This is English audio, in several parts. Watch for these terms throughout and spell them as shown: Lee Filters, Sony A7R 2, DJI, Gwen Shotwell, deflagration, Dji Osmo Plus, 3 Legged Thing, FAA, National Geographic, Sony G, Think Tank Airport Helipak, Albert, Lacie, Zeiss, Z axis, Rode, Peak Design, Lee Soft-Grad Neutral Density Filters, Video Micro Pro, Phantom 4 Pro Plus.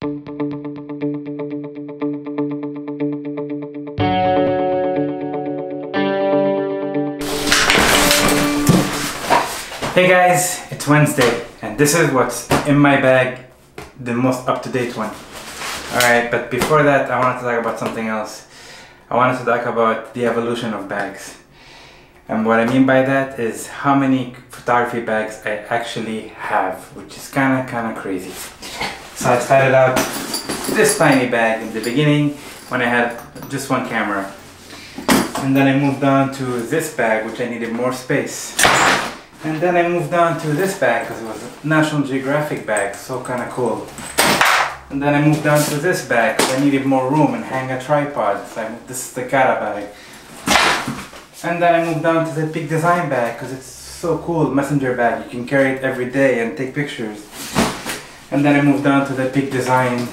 Hey guys, it's Wednesday and this is what's in my bag, the most up-to-date one. Alright, but before that I wanted to talk about something else. I wanted to talk about the evolution of bags. And what I mean by that is how many photography bags I actually have, which is kinda crazy. So I started out this tiny bag in the beginning when I had just one camera. And then I moved on to this bag which I needed more space. And then I moved on to this bag because it was a National Geographic bag, so kind of cool. And then I moved on to this bag because I needed more room and hang a tripod. So this is the Cara bag. And then I moved on to the Peak Design bag because it's so cool, messenger bag. You can carry it every day and take pictures. And then I moved on to the Peak Design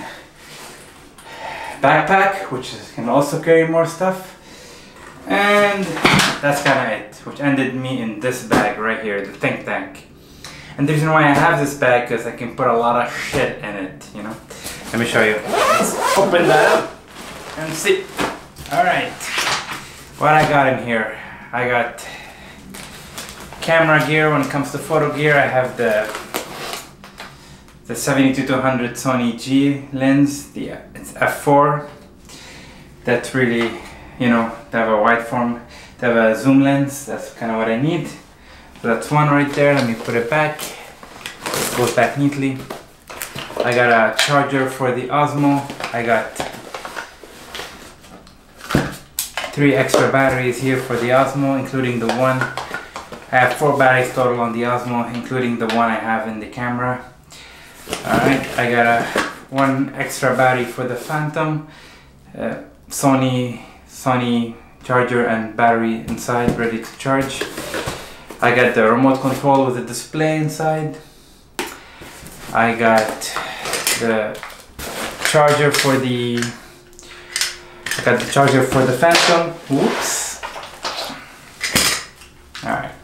backpack, which can also carry more stuff. And that's kind of it, which ended me in this bag right here, the Think Tank. And the reason why I have this bag is I can put a lot of shit in it, you know? Let me show you. Let's open that up and see. Alright, what I got in here. I got camera gear. When it comes to photo gear, I have the 72-200 Sony G lens, it's f4. That's really, you know, to have a wide form, to have a zoom lens, that's kind of what I need. So that's one right there, let me put it back. It goes back neatly. I got a charger for the Osmo. I got 3 extra batteries here for the Osmo, including the one. I have 4 batteries total on the Osmo, including the one I have in the camera. Alright, I got one extra battery for the Phantom. Sony charger and battery inside, ready to charge. I got the remote control with the display inside. I got the charger for the Phantom. Whoops. Alright.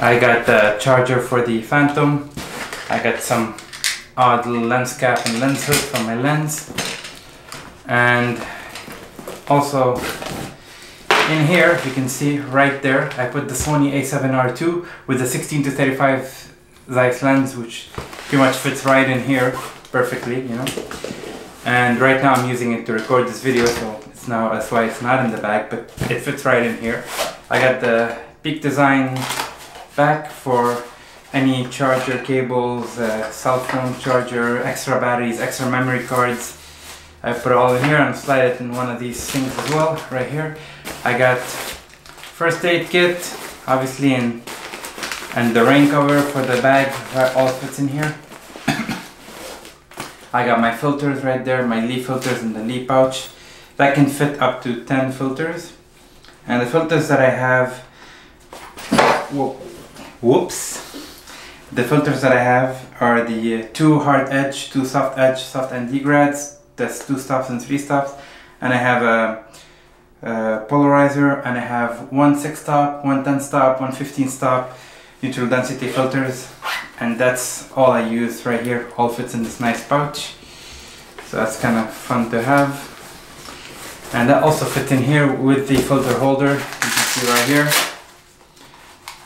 I got the charger for the Phantom. I got some odd little lens cap and lens hood for my lens. And also in here you can see right there I put the Sony A7R 2 with the 16-35 Zeiss lens, which pretty much fits right in here perfectly, you know. And right now I'm using it to record this video, so that's why it's not in the bag, but it fits right in here. I got the Peak Design back for any charger cables, cell phone charger, extra batteries, extra memory cards. I put it all in here and slide it in one of these things as well, right here. I got first aid kit, obviously, and the rain cover for the bag, that all fits in here. I got my filters right there, my Lee filters in the Lee pouch. That can fit up to 10 filters. And the filters that I have, the filters that I have are the 2 hard edge, 2 soft edge, soft ND grads. That's 2 stops and 3 stops, and I have a polarizer, and I have 1 6 stop, 1 10 stop, 1 15 stop neutral density filters, and that's all I use right here. All fits in this nice pouch, so that's kind of fun to have. And that also fits in here with the filter holder. You can see right here,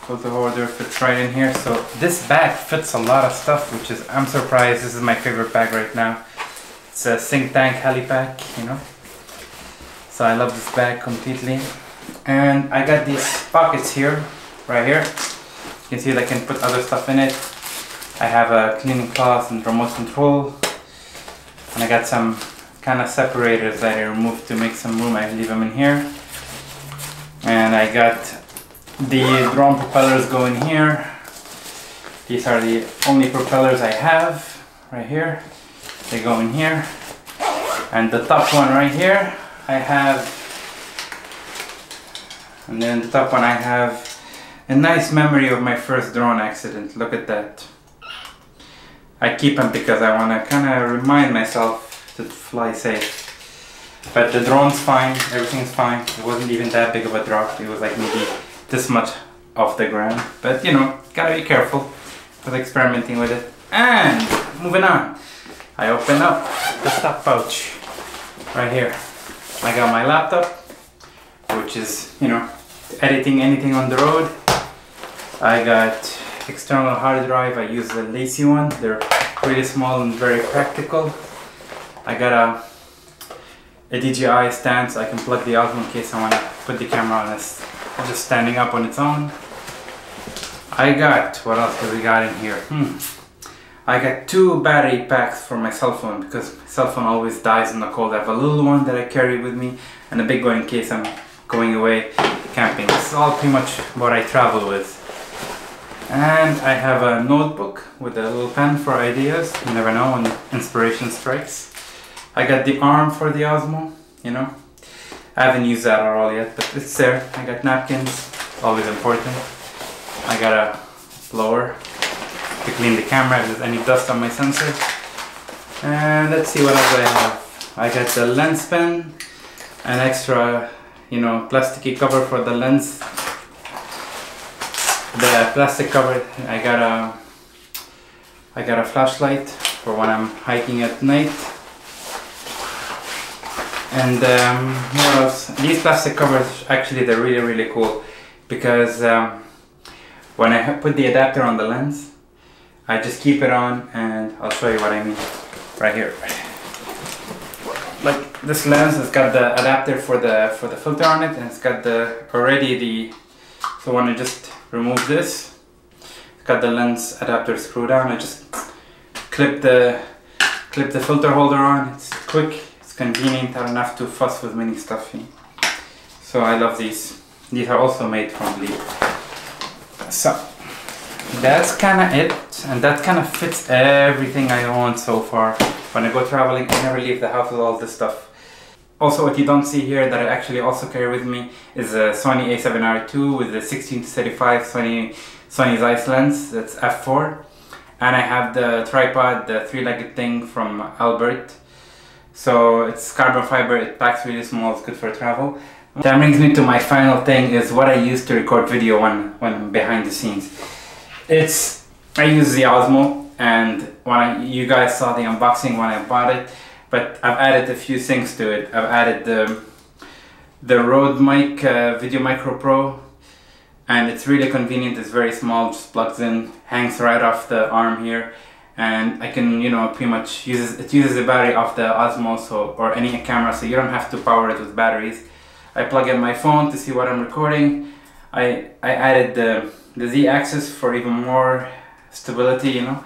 filter holder fits right in here. So this bag fits a lot of stuff, which is, I'm surprised. This is my favorite bag right now. It's a Think Tank Helipak, you know. So I love this bag completely. And I got these pockets here, right here. You can see that I can put other stuff in it. I have a cleaning cloth and remote control. And I got some kind of separators that I removed to make some room. I leave them in here. And I got the drone propellers going here. These are the only propellers I have, right here. They go in here. And the top one right here I have, and then the top one I have a nice memory of my first drone accident. Look at that. I keep them because I want to kind of remind myself to fly safe. But the drone's fine, everything's fine. It wasn't even that big of a drop. It was like maybe this much off the ground. But you know, gotta be careful with experimenting with it. And moving on. I open up the stuff pouch right here. I got my laptop, which is, you know, editing anything on the road. I got external hard drive. I use the Lacie one. They're pretty small and very practical. I got a DJI stand, so I can plug the output in case I want to put the camera on this, just standing up on its own. I got, what else do we got in here? I got two battery packs for my cell phone, because my cell phone always dies in the cold. I have a little one that I carry with me and a big one in case I'm going away camping. This is all pretty much what I travel with. And I have a notebook with a little pen for ideas. You never know when inspiration strikes. I got the arm for the Osmo, you know. I haven't used that at all yet, but it's there. I got napkins, always important. I got a blower to clean the camera if there's any dust on my sensor. And let's see what else I have. I got the lens pen, an extra, you know, plasticky cover for the lens. The plastic cover. I got a flashlight for when I'm hiking at night. And what else? These plastic covers, actually, they're really cool, because when I put the adapter on the lens, I just keep it on, and I'll show you what I mean right here. Like, this lens has got the adapter for the filter on it, and it's got so when I just remove this, it's got the lens adapter screw down. I just clip the filter holder on. It's quick, it's convenient, I don't have to fuss with many stuff. So I love these. These are also made from Lee. So that's kind of it, and that kind of fits everything I own so far. When I go traveling, I never leave the house with all this stuff. Also, what you don't see here that I actually also carry with me is a Sony A7R 2 with a 16-35 Sony Zeiss lens, that's f/4. And I have the tripod, the 3-legged thing from Albert. So it's carbon fiber, it packs really small, it's good for travel. That brings me to my final thing, is what I use to record video when behind the scenes. I use the Osmo, and you guys saw the unboxing when I bought it, but I've added a few things to it. I've added the Rode mic, Video Micro Pro, and it's really convenient. It's very small, just plugs in, hangs right off the arm here, and I can, you know, pretty much it uses the battery of the Osmo, or any camera, so you don't have to power it with batteries. I plug in my phone to see what I'm recording. I added the Z axis for even more stability, you know,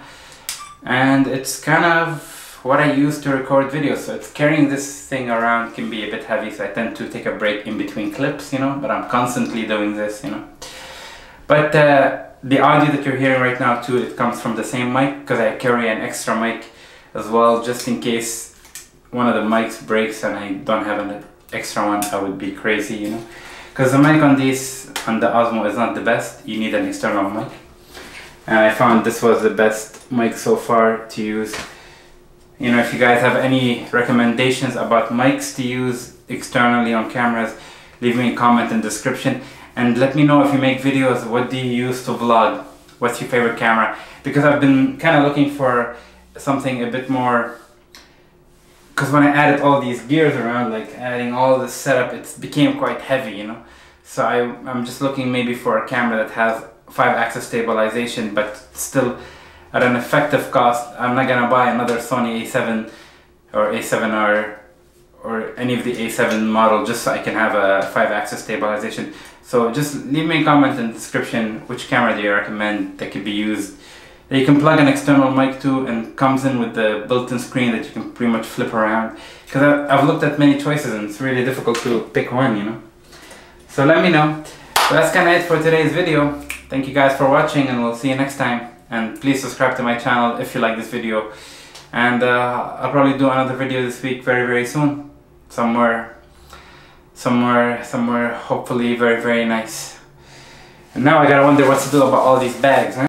and it's kind of what I use to record videos. So it's carrying this thing around can be a bit heavy, so I tend to take a break in between clips, you know, but I'm constantly doing this, you know. But the audio that you're hearing right now too, it comes from the same mic, because I carry an extra mic as well, just in case one of the mics breaks and I don't have an extra one. I would be crazy, you know. Because the mic on the Osmo is not the best, you need an external mic. And I found this was the best mic so far to use. You know, if you guys have any recommendations about mics to use externally on cameras, leave me a comment in the description. And let me know if you make videos, what do you use to vlog? What's your favorite camera? Because I've been kind of looking for something a bit more. Because when I added all these gears around, like adding all this setup, it became quite heavy, you know. So I'm just looking maybe for a camera that has 5-axis stabilization, but still at an effective cost. I'm not gonna buy another Sony A7 or A7R or any of the A7 model just so I can have a 5-axis stabilization. So just leave me a comment in the description, which camera do you recommend that could be used. You can plug an external mic to, and comes in with the built-in screen that you can pretty much flip around. Because I've looked at many choices and it's really difficult to pick one, you know. So let me know. So that's kind of it for today's video. Thank you guys for watching, and we'll see you next time. And please subscribe to my channel if you like this video. And I'll probably do another video this week very soon. Somewhere hopefully very nice. And now I gotta wonder what to do about all these bags, huh?